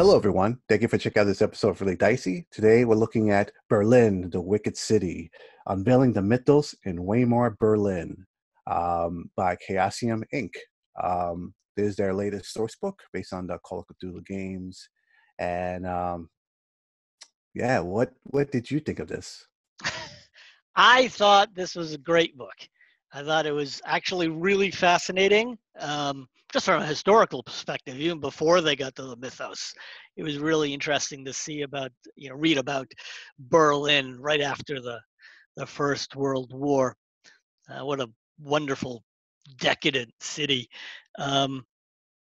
Hello, everyone. Thank you for checking out this episode of Really Dicey. Today, we're looking at Berlin, the Wicked City, Unveiling the Mythos in Waymore Berlin by Chaosium, Inc. This is their latest source book based on the Call of Cthulhu games. And yeah, what did you think of this? I thought this was a great book. I thought it was actually really fascinating, just from a historical perspective, even before they got to the mythos. It was really interesting to see about, read about Berlin right after the First World War. What a wonderful, decadent city.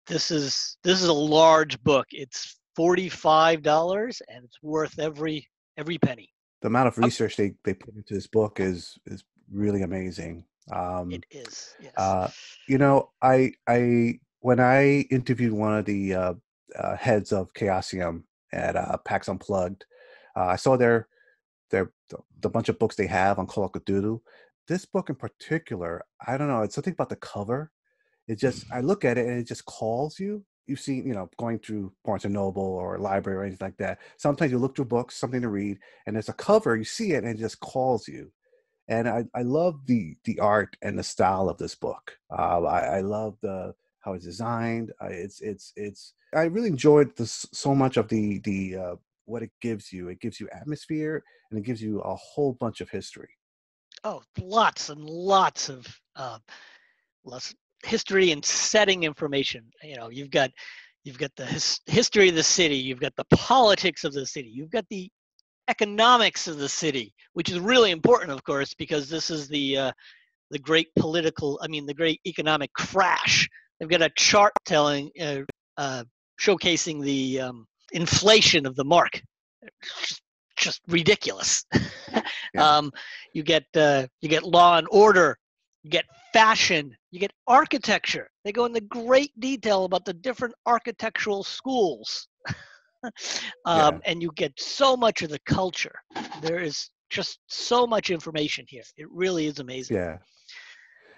This is a large book. It's $45, and it's worth every penny. The amount of research they put into this book is really amazing. It is, yes. When I interviewed one of the heads of Chaosium at PAX Unplugged, I saw the bunch of books they have on Call of Cthulhu. This book in particular, I don't know, it's something about the cover. It just, I look at it and it just calls you. You've seen, going through Barnes & Noble or a library or anything like that. Sometimes you look through books, something to read, and there's a cover, you see it, and it just calls you. And I love the art and the style of this book. I love how it's designed. I really enjoyed so much of the what it gives you. It gives you atmosphere, and it gives you a whole bunch of history. Oh, lots and lots of history and setting information. You've got the history of the city. You've got the politics of the city. You've got the economics of the city, which is really important, of course, because this is the great great economic crash. They've got a chart showcasing the inflation of the mark. Just ridiculous. Yeah. You get Law and Order, you get fashion, you get architecture. They go into great detail about the different architectural schools. Yeah. And you get so much of the culture. There is just so much information here. It really is amazing.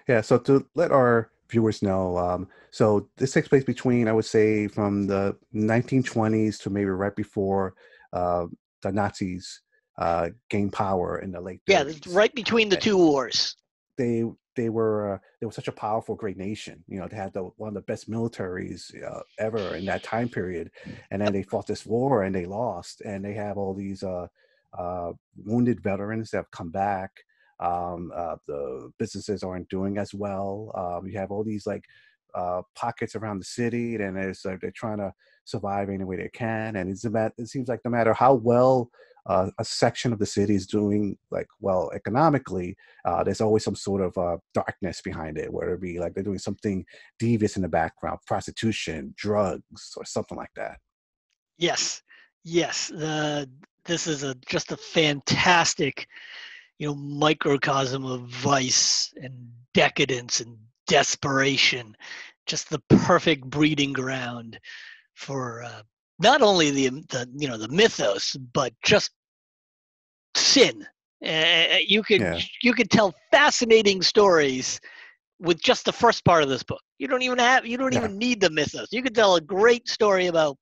Yeah. So to let our viewers know, so this takes place between, I would say, from the 1920s to maybe right before the Nazis gained power in the late 30s. Yeah, right between the two wars. They were such a powerful, great nation. They had one of the best militaries ever in that time period, and then they fought this war and they lost. And they have all these wounded veterans that have come back. The businesses aren't doing as well. You have all these pockets around the city, and they're trying to survive any way they can. And it seems like no matter how well a section of the city is doing well economically, there's always some sort of darkness behind it, whether it be they're doing something devious in the background, prostitution, drugs, or something like that. Yes. This is just a fantastic, microcosm of vice and decadence and desperation, just the perfect breeding ground for not only the mythos, but just sin. You could tell fascinating stories with just the first part of this book. You don't even need the mythos. You could tell a great story about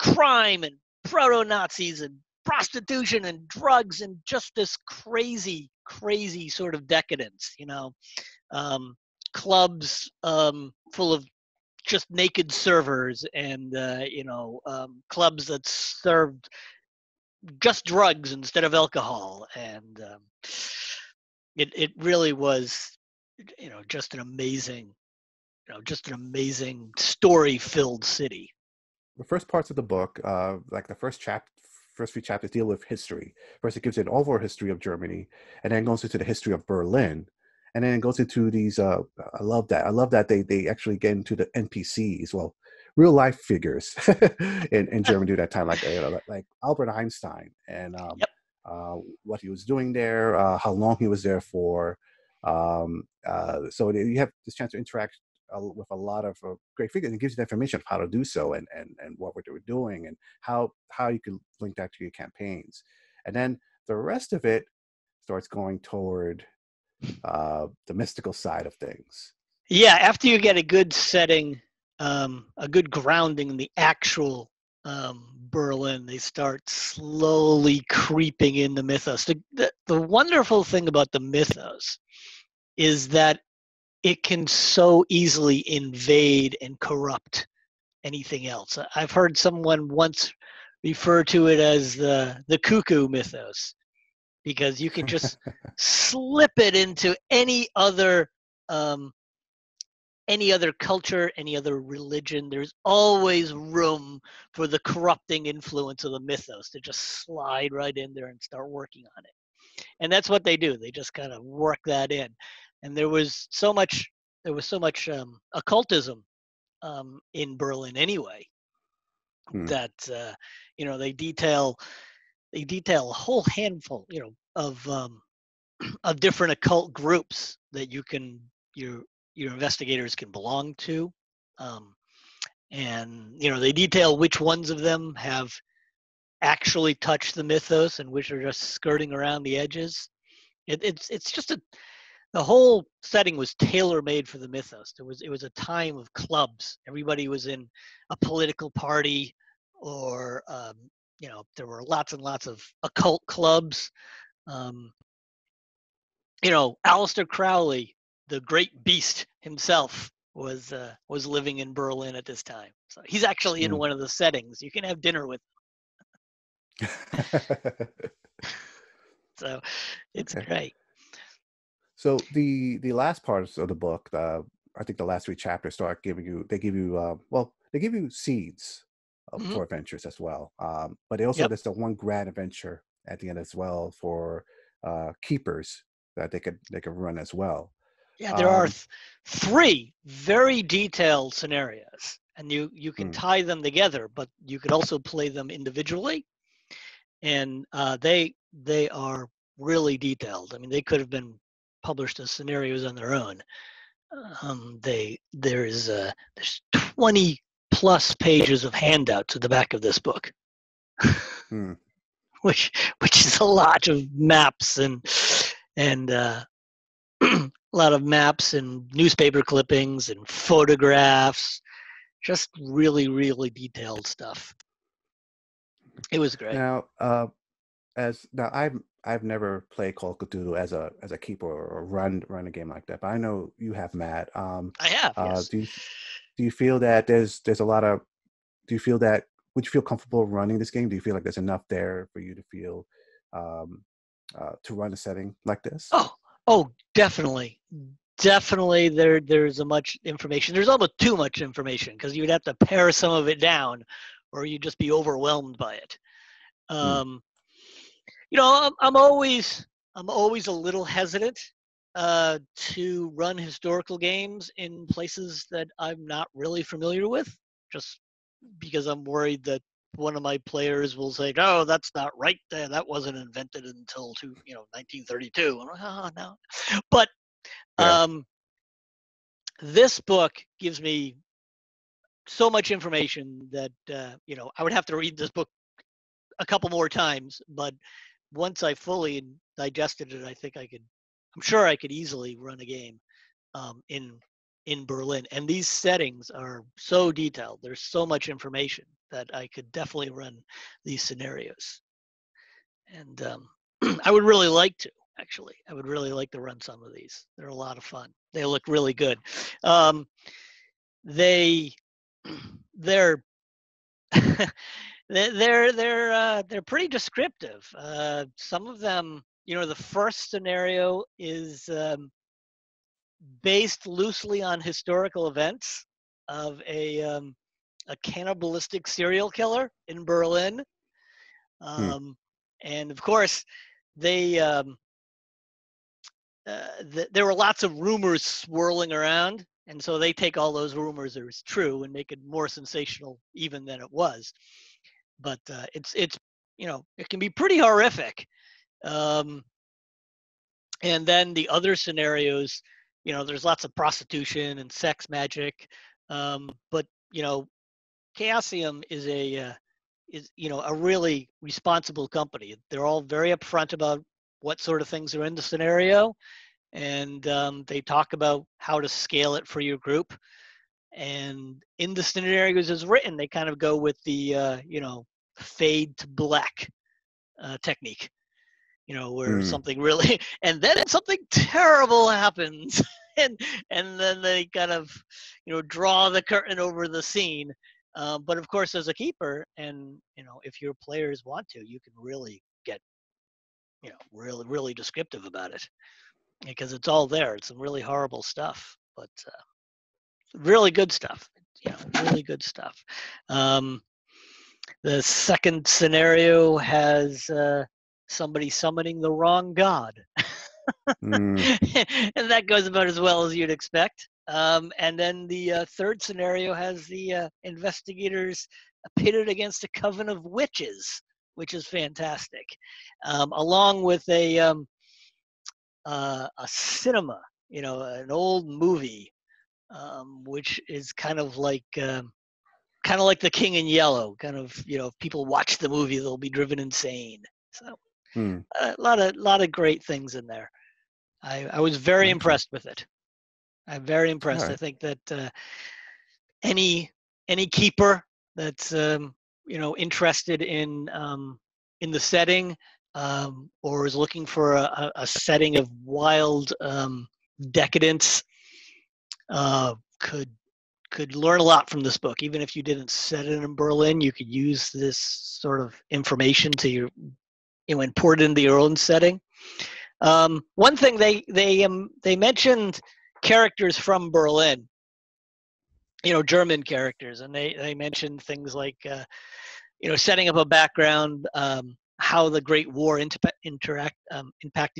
crime and proto-Nazis and prostitution and drugs and just this crazy, crazy sort of decadence. Clubs full of just naked servers and, clubs that served just drugs instead of alcohol. And it really was, just an amazing story-filled city. The first parts of the book, the first few chapters deal with history. First, it gives an overall history of Germany, and then goes into the history of Berlin. And then it goes into these, I love that. I love that they actually get into the NPCs, real life figures in Germany during that time, like Albert Einstein and what he was doing there, how long he was there for. So you have this chance to interact with a lot of great figures, and it gives you the information of how to do so and what they were doing and how you can link that to your campaigns. And then the rest of it starts going toward the mystical side of things. After you get a good setting, a good grounding in the actual Berlin, they start slowly creeping in the mythos. The wonderful thing about the mythos is that it can so easily invade and corrupt anything else. I've heard someone once refer to it as the cuckoo mythos, because you can just slip it into any other culture, any other religion. There's always room for the corrupting influence of the mythos to just slide right in there and start working on it. And that's what they do. They just kind of work that in. And there was so much occultism in Berlin anyway, that you know, they detail a whole handful, you know, of different occult groups that you can your investigators can belong to, and you know, they detail which ones of them have actually touched the mythos and which are just skirting around the edges. It's just the whole setting was tailor-made for the mythos. It was a time of clubs. Everybody was in a political party, or you know, there were lots and lots of occult clubs. You know, Aleister Crowley, the great beast himself, was living in Berlin at this time. So he's actually in one of the settings. You can have dinner with him. So it's great. So the last parts of the book, I think the last three chapters start giving you, they give you seeds for adventures as well. But they also, there's the one grand adventure at the end as well for keepers that they could run as well. Yeah, there are three very detailed scenarios, and you can tie them together, but you could also play them individually. And they are really detailed. I mean, they could have been published as scenarios on their own. There's 20 plus pages of handouts at the back of this book, which is a lot of maps and a lot of maps and newspaper clippings and photographs, just really, really detailed stuff. It was great. Now, I've never played Call of Cthulhu as a keeper or run a game like that, but I know you have, Matt. I have. Yes. Do you feel that there's a lot of? Would you feel comfortable running this game? Do you feel like there's enough there for you to feel to run a setting like this? Oh, definitely. There's a much information. There's almost too much information, because you'd have to pare some of it down, or you'd just be overwhelmed by it. You know, I'm always a little hesitant to run historical games in places that I'm not really familiar with, just because I'm worried that one of my players will say, "Oh, that's not right there. That wasn't invented until 1932." I'm like, "Oh no," but this book gives me so much information that you know, I would have to read this book a couple more times, but once I fully digested it, I'm sure I could easily run a game in Berlin. And these settings are so detailed. There's so much information that I could definitely run these scenarios. And I would really like to, actually. I would really like to run some of these. They're a lot of fun. They look really good. They're they're pretty descriptive. Some of them, you know, the first scenario is based loosely on historical events of a cannibalistic serial killer in Berlin, and of course, there were lots of rumors swirling around, and so they take all those rumors as true and make it more sensational even than it was. But it's you know, it can be pretty horrific, and then the other scenarios, you know, there's lots of prostitution and sex magic, but you know, Chaosium is a really responsible company. They're all very upfront about what sort of things are in the scenario, and they talk about how to scale it for your group, And in the scenarios as written, they kind of go with the, you know, fade to black technique, you know, where something really, and then something terrible happens. And then they kind of, you know, draw the curtain over the scene. But of course, as a keeper, and, you know, if your players want to, you can really get, you know, really, really descriptive about it, because it's all there. It's some really horrible stuff, but really good stuff, you know, really good stuff. The second scenario has somebody summoning the wrong god. And that goes about as well as you'd expect. And then the third scenario has the investigators pitted against a coven of witches, which is fantastic, along with a cinema, you know, an old movie, which is kind of like The King in Yellow. Kind of, you know, if people watch the movie, they'll be driven insane. So a lot of great things in there. I was very impressed with it. I'm very impressed. Right. I think that any keeper that's you know, interested in the setting, or is looking for a setting of wild decadence, could learn a lot from this book. Even if you didn't set it in Berlin, you could use this sort of information to your, you know, import it into your own setting. One thing they mentioned. Characters from Berlin, you know, German characters, and they mentioned things like, you know, setting up a background, how the Great War impacted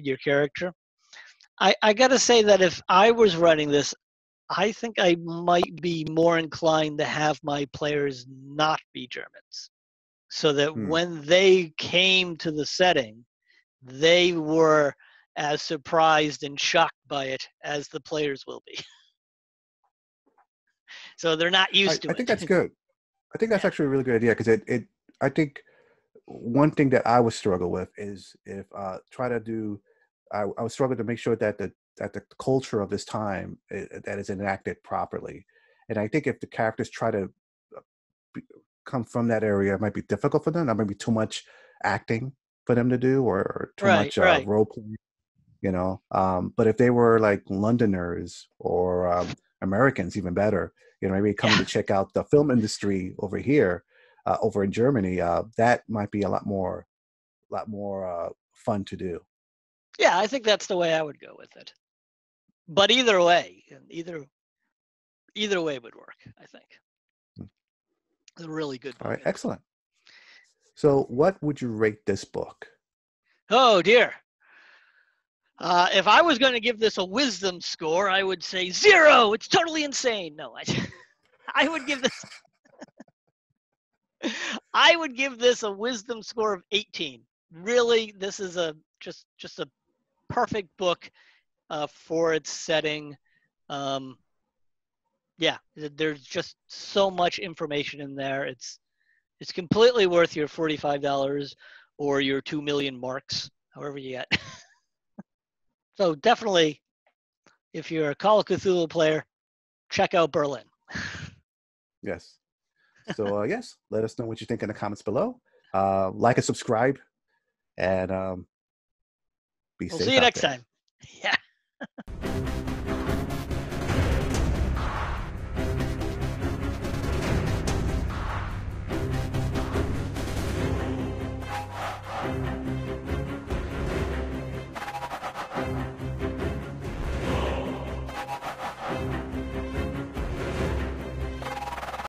your character. I gotta say that if I was running this, I think I might be more inclined to have my players not be Germans, so that when they came to the setting, they were as surprised and shocked by it as the players will be. So they're not used to it. I think that's good. I think that's actually a really good idea, because I think one thing that I would struggle with is if I would struggle to make sure that the culture of this time that is enacted properly. And I think if the characters try to come from that area, it might be difficult for them. That might be too much acting for them to do, or too much role play. You know, but if they were like Londoners or Americans, even better, you know, maybe coming to check out the film industry over here, over in Germany, that might be a lot more fun to do. Yeah, I think that's the way I would go with it. But either way, either way would work, I think. It's a really good book. All right, excellent. So what would you rate this book? Oh, dear. If I was going to give this a wisdom score, I would say 0. It's totally insane. No, I would give this. I would give this a wisdom score of 18. Really, this is just a perfect book for its setting. Yeah, there's just so much information in there. It's completely worth your $45 or your 2 million marks, however you get. So definitely, if you're a Call of Cthulhu player, check out Berlin. Yes. So yes, let us know what you think in the comments below. Like and subscribe, and be safe. We'll see you next time. Yeah.